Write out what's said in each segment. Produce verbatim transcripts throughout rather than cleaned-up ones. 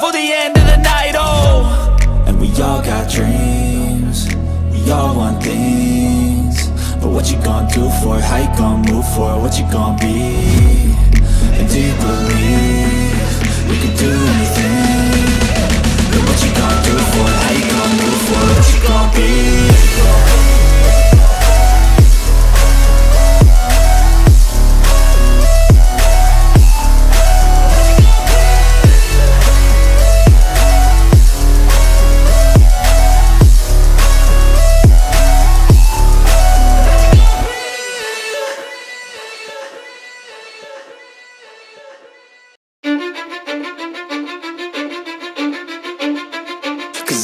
for the end of the night, oh. And we all got dreams, we all want things, but what you gonna do for it? How you gonna move for it? What you gonna be? And do you believe we can do anything? But what you gonna do for it? How you gonna move for it? What you gonna be?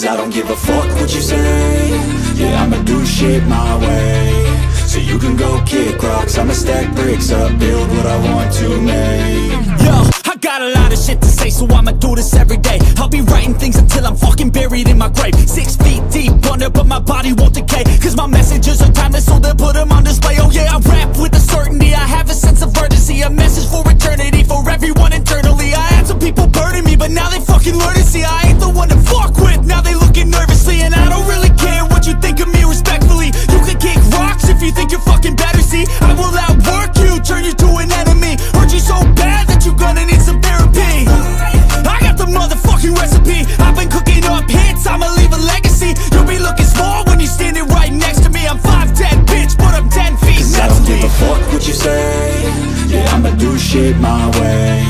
I don't give a fuck what you say. Yeah, I'ma do shit my way. So you can go kick rocks, I'ma stack bricks up, build what I want to make. Yo, I got a lot of shit to say, so I'ma do this every day. I'll be writing things until I'm fucking buried in my grave. Six feet deep under, but my body won't decay, cause my messages are timeless, so they'll put them on display. Oh yeah, I rap with a certainty, I have a sense of urgency, a message for eternity, for everyone internally. I had some people burning me, but now they fucking learn to see I ain't the one to fuck with. Now they looking nervously, and I don't really care what you think of me respectfully. You can kick rocks if you think you're fucking better, see I will outwork you, turn you to an enemy. Hurt you so bad that you're gonna need some therapy. I got the motherfucking recipe, I've been cooking up hits, I'ma leave a legacy. You'll be looking small when you're standing right next to me. I'm five ten, bitch, but I'm ten feet next to me. I don't give a fuck what you say. Yeah, I'ma do shit my way.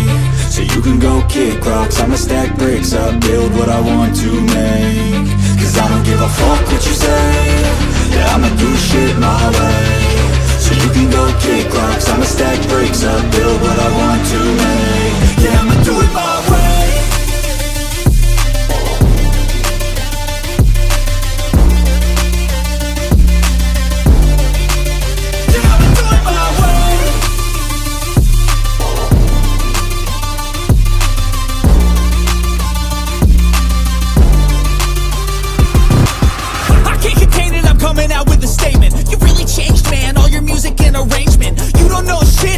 So you can go kick rocks, I'ma stack bricks up, build what I want to make. Cause I don't give a fuck what you say. Yeah, I'ma do shit my way. So you can go kick rocks, I'ma stack bricks up, build what I want to make. Yeah, I'ma do it my way.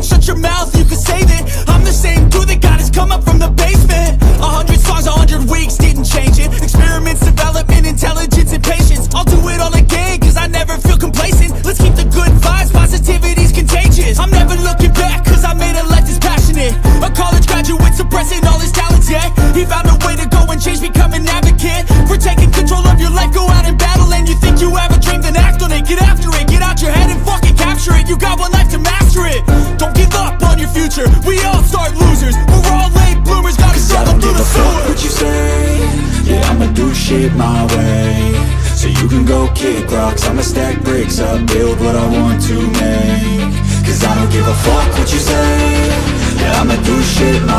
Shut your mouth, you can save it. I'm the same dude that got his come up from the basement. A hundred songs, a hundred weeks, didn't change it. Experiments, development, intelligence, and patience. I'll do it all again, cause I never feel complacent. Let's keep the good vibes, positivity's contagious. I'm never looking back, cause I made a life that's passionate. A college graduate suppressing all his talents, yeah. He found a way to go and change, become an advocate. For taking control of your life, go out and battle. And you think you have a dream, then act on it. Get after it, get out your head and fucking capture it. You got one life to master it. Don't give up on your future, we all start losers. We're all late bloomers, gotta struggle through the sewer. I don't give a fuck what you say. Yeah, I'ma do shit my way. So you can go kick rocks, I'ma stack bricks up, build what I want to make. Cause I don't give a fuck what you say. Yeah, I'ma do shit my